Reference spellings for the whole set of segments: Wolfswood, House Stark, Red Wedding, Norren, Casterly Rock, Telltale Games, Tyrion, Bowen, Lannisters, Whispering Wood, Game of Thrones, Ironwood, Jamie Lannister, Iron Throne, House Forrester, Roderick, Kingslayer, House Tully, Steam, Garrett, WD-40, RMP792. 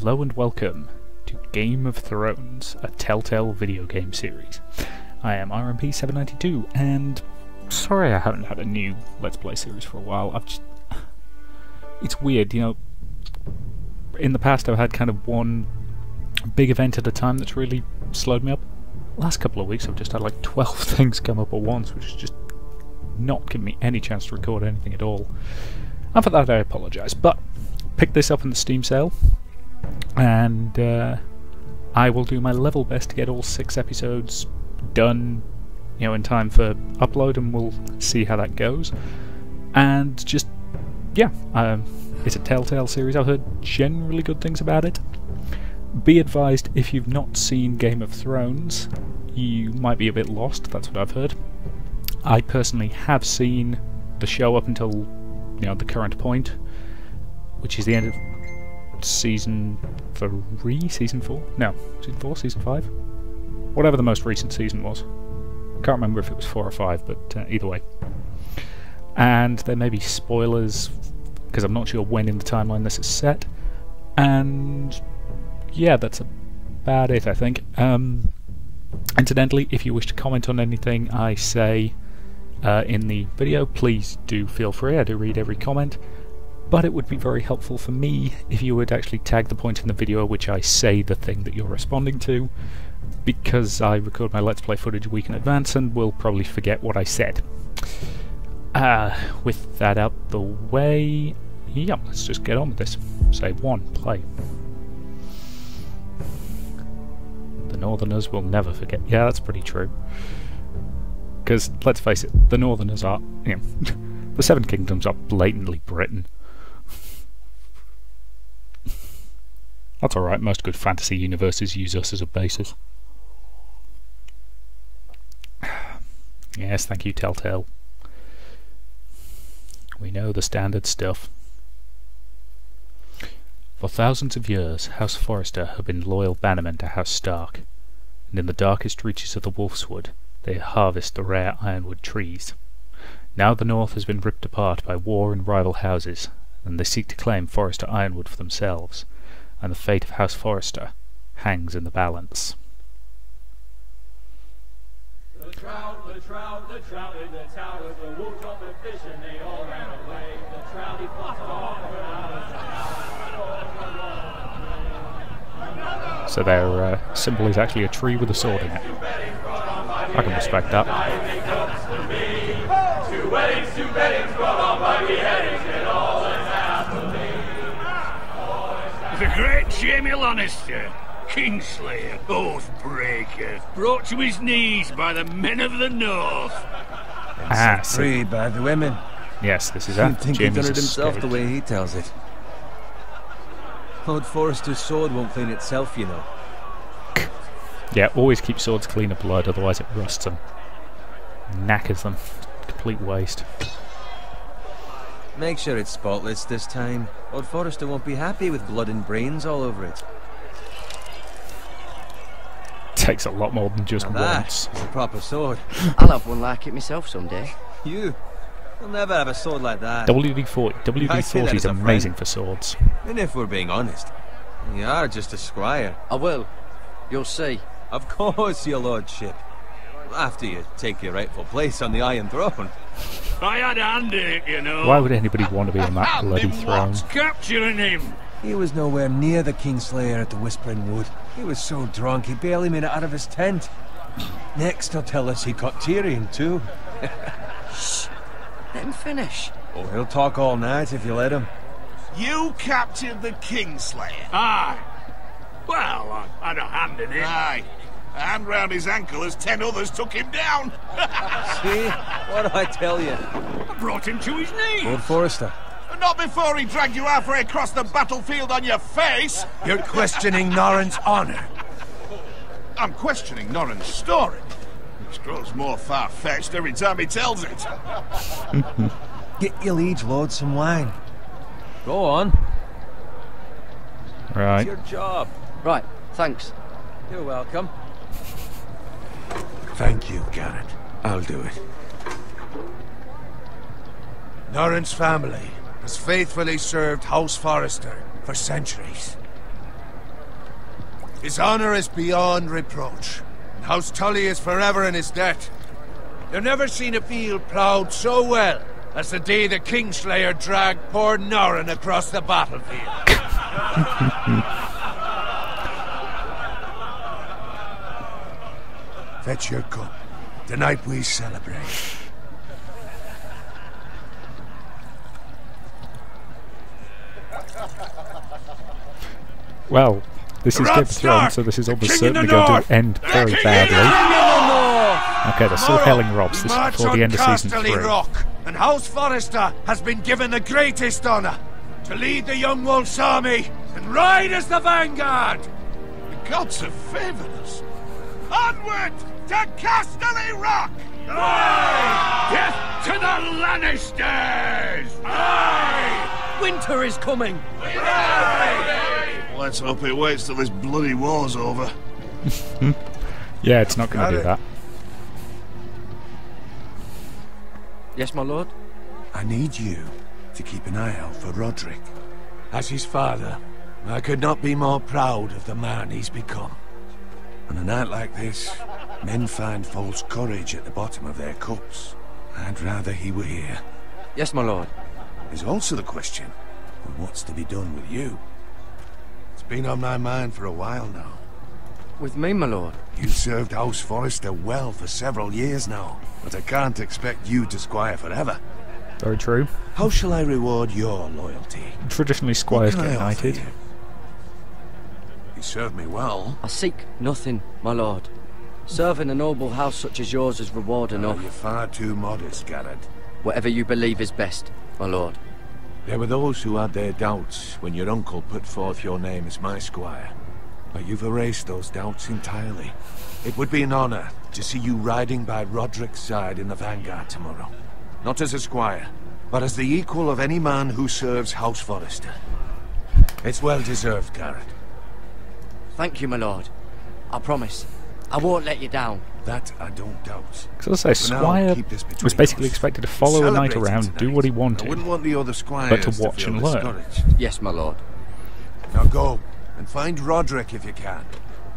Hello and welcome to Game of Thrones, a Telltale video game series. I am RMP792, and sorry I haven't had a new Let's Play series for a while. It's weird, you know, in the past I've had kind of one big event at a time that's really slowed me up. Last couple of weeks I've just had like 12 things come up at once, which is just not giving me any chance to record anything at all. And for that I apologise, but picked this up in the Steam sale, and I will do my level best to get all 6 episodes done, you know, in time for upload, and we'll see how that goes. And just, yeah, it's a Telltale series. I've heard generally good things about it. Be advised, if you've not seen Game of Thrones, you might be a bit lost. That's what I've heard. I personally have seen the show up until, you know, the current point, which is the end of season 5, whatever the most recent season was. Can't remember if it was 4 or 5, but either way. And there may be spoilers because I'm not sure when in the timeline this is set. And yeah, that's about it, I think. Incidentally, if you wish to comment on anything I say in the video, please do feel free. I do read every comment. But it would be very helpful for me if you would actually tag the point in the video at which I say the thing that you're responding to, because I record my Let's Play footage a week in advance and will probably forget what I said. With that out the way, yeah, let's just get on with this. Save one, play. The Northerners will never forget. Yeah, that's pretty true. Because, let's face it, the Northerners are, you know, the Seven Kingdoms are blatantly Britain. That's alright, most good fantasy universes use us as a basis. Yes, thank you, Telltale. We know the standard stuff. For thousands of years, House Forrester have been loyal bannermen to House Stark, and in the darkest reaches of the Wolfswood, they harvest the rare ironwood trees. Now the North has been ripped apart by war and rival houses, and they seek to claim Forrester Ironwood for themselves, and the fate of House Forrester hangs in the balance. The trout in the tower, the wolf of the fish, and they all ran away. The trout, he fought on for hours. So their symbol is actually a tree with a sword in it. I can respect that. Two weddings brought on by beheadings, and all is half of me. The great Jamie Lannister, Kingslayer, oathbreaker, brought to his knees by the men of the North. And set free by the women. Yes, this is that. I don't think he done it himself the way he tells it. Lord Forrester's sword won't clean itself, you know. Yeah, always keep swords clean of blood, otherwise it rusts them. Knackers them. Complete waste. Make sure it's spotless this time. Lord Forrester won't be happy with blood and brains all over it. Takes a lot more than just once. It's a proper sword. I'll have one like it myself someday. You? You'll never have a sword like that. WD-40. WD-40 is amazing for swords. And if we're being honest, you are just a squire. I will. You'll see. Of course, your lordship. After you take your rightful place on the Iron Throne. I had a hand in it, you know. Why would anybody want to be on that bloody throne? Capturing him. He was nowhere near the Kingslayer at the Whispering Wood. He was so drunk he barely made it out of his tent. Next he'll tell us he caught Tyrion too. Shh. Let him finish. Oh, he'll talk all night if you let him. You captured the Kingslayer? Aye. Well, I had a hand in it. Aye. A hand round his ankle as 10 others took him down. See? What do I tell you? I brought him to his knees. Lord Forrester. Not before he dragged you halfway across the battlefield on your face. You're questioning Norren's honor. I'm questioning Norren's story, which grows more far-fetched every time he tells it. Get your liege lord some wine. Go on. Right. It's your job. Right, thanks. You're welcome. Thank you, Garrett. I'll do it. Norren's family has faithfully served House Forrester for centuries. His honor is beyond reproach, and House Tully is forever in his debt. They've never seen a field ploughed so well as the day the Kingslayer dragged poor Norren across the battlefield. Fetch your cup, the night we celebrate. Well, this is Game of Thrones, so this is almost certainly going to end very badly. Okay, they're still helling Robs. This is before the end of Season 3. Rock, and House Forrester has been given the greatest honour to lead the Young Wolf's army and ride as the vanguard. The gods have favoured us. Onward to Casterly Rock! Aye! Death to the Lannisters! Aye! Winter is coming! Aye! Let's hope it waits till this bloody war's over. Yeah, it's not going to do that. Yes, my lord? I need you to keep an eye out for Roderick. As his father, I could not be more proud of the man he's become. On a night like this, men find false courage at the bottom of their cups. I'd rather he were here. Yes, my lord. There's also the question of what's to be done with you. It's been on my mind for a while now. With me, my lord? You've served House Forrester well for several years now, but I can't expect you to squire forever. Very true. How shall I reward your loyalty? Traditionally, squires get knighted. You served me well. I seek nothing, my lord. Serving a noble house such as yours is reward enough. You're far too modest, Garrett. Whatever you believe is best, my lord. There were those who had their doubts when your uncle put forth your name as my squire. But you've erased those doubts entirely. It would be an honor to see you riding by Roderick's side in the vanguard tomorrow. Not as a squire, but as the equal of any man who serves House Forrester. It's well deserved, Garrett. Thank you, my lord. I promise. I won't let you down. That I don't doubt. Because I say, Squire was basically expected to follow a knight around, do what he wanted, I wouldn't want the other but to watch and learn. Yes, my lord. Now go and find Roderick if you can.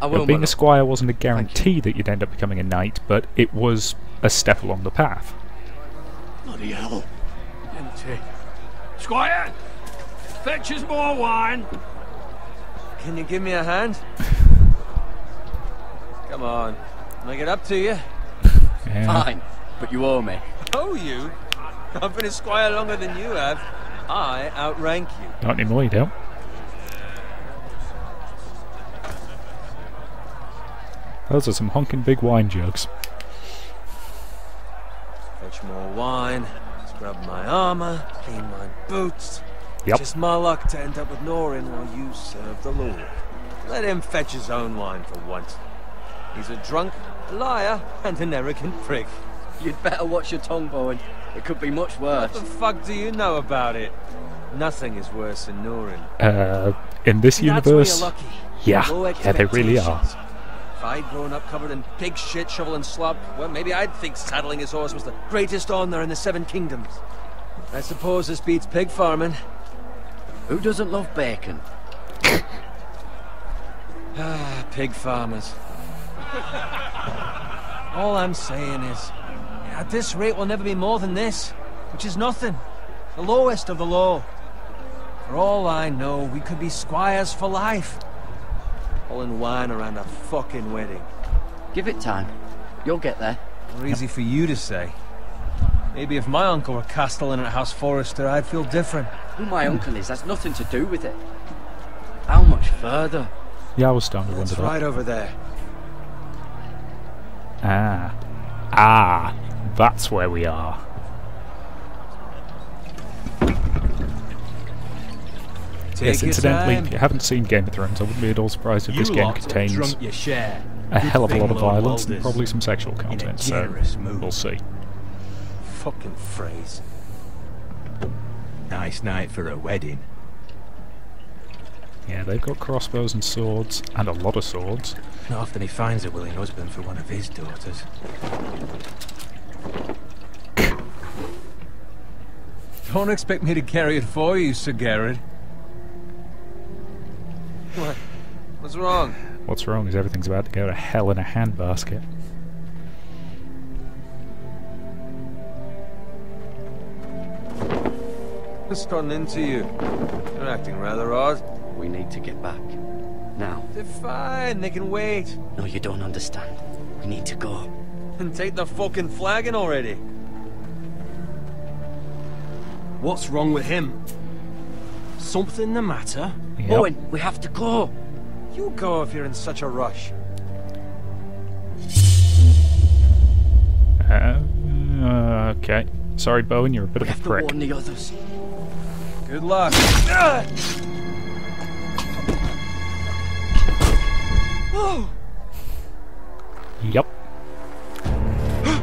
I will, being a squire wasn't a guarantee that you'd end up becoming a knight, but it was a step along the path. Bloody hell. Empty. Squire! Fetch us more wine! Can you give me a hand? Come on, can I get up to you? Yeah. Fine, but you owe me. Owe you? I've been a squire longer than you have. I outrank you. Not anymore, you don't. Those are some honking big wine jugs. Fetch more wine, scrub my armour, clean my boots. Yep. Just my luck to end up with Norren while you serve the Lord. Let him fetch his own wine for once. He's a drunk, liar, and an arrogant prick. You'd better watch your tongue, Bowen. It could be much worse. What the fuck do you know about it? Nothing is worse than Norren. In this universe, yeah, they really are. If I'd grown up covered in pig shit, shovel and slop, well, maybe I'd think saddling his horse was the greatest honor in the 7 Kingdoms. I suppose this beats pig farming. Who doesn't love bacon? Ah, pig farmers. All I'm saying is, at this rate we'll never be more than this, which is nothing. The lowest of the low. For all I know, we could be squires for life. All in wine around a fucking wedding. Give it time. You'll get there. More easy for you to say. Maybe if my uncle were castellan at House Forrester, I'd feel different. Who my uncle is, that's nothing to do with it. How much further? Yeah, I was starting to wonder that. It's right over there. Ah. Ah. That's where we are. Yes, incidentally, if you haven't seen Game of Thrones, I wouldn't be at all surprised if this game contains a hell of a lot of violence and probably some sexual content, so we'll see. Fucking phrase. Nice night for a wedding. Yeah, they've got crossbows and swords, and a lot of swords. Not often he finds a willing husband for one of his daughters. Don't expect me to carry it for you, Sir Garrett. What's wrong? What's wrong is everything's about to go to hell in a handbasket. Just gotten into you. They're acting rather odd. We need to get back. Now. They're fine. They can wait. No, you don't understand. We need to go. And take the fucking flagon already. What's wrong with him? Something the matter? Yep. Bowen, we have to go. You go if you're in such a rush. Okay. Sorry, Bowen, you're a bit of a prick. We have to warn the others. Good luck. Oh. Yep.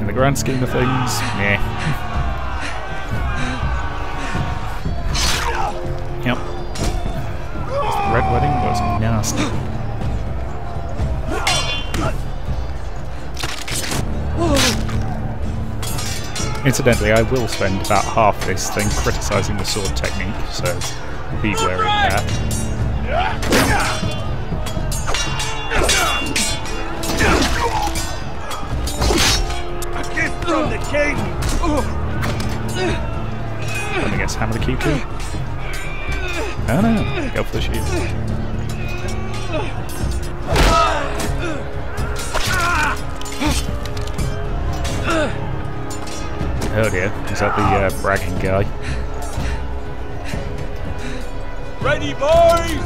In the grand scheme of things, nah. Yep. The Red Wedding was nasty. Incidentally, I will spend about half this thing criticising the sword technique, so be wary of that. From the king. Let me guess, hammer the key too? No, no, go for the shield. Oh dear, is that the bragging guy? Ready, boys!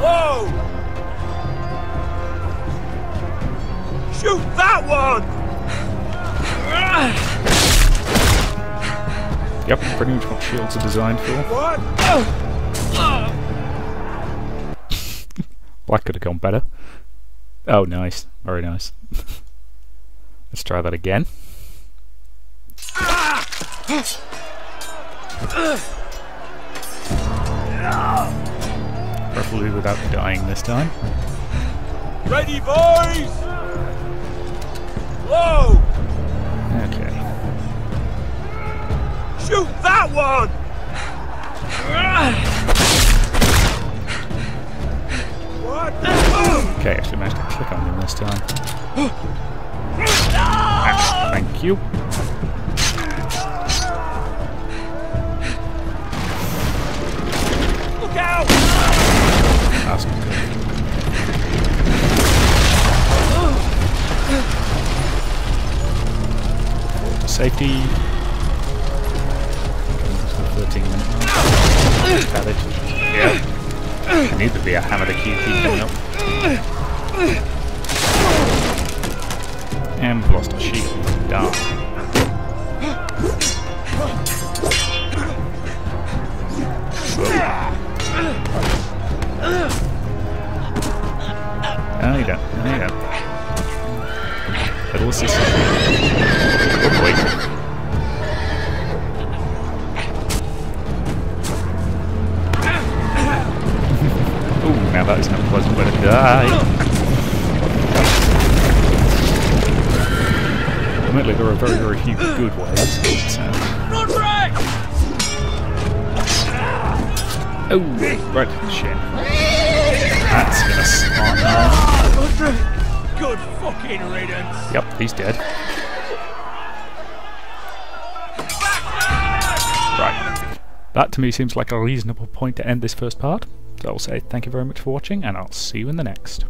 Whoa! Shoot that one! Yep, pretty much what shields are designed for. What? Well, that could have gone better. Oh, nice. Very nice. Let's try that again. Preferably without dying this time. Ready, boys! Whoa! Okay. Shoot that one! What? Okay, actually managed to click on him this time. No! Ah, thank you. Look out! That's good. Safety. 13 minutes. Yeah. I need to be a hammer to keep keeping up. And lost a sheep. Darn. No, you don't. No, you don't. Little assist. Wait. Ooh, now that is not a pleasant way to die. Admittedly, there are very, very few good ways. So. Oh, right to the shin. That's gonna smart. Good fucking riddance. Yep, he's dead. That to me seems like a reasonable point to end this first part, so I'll say thank you very much for watching, and I'll see you in the next.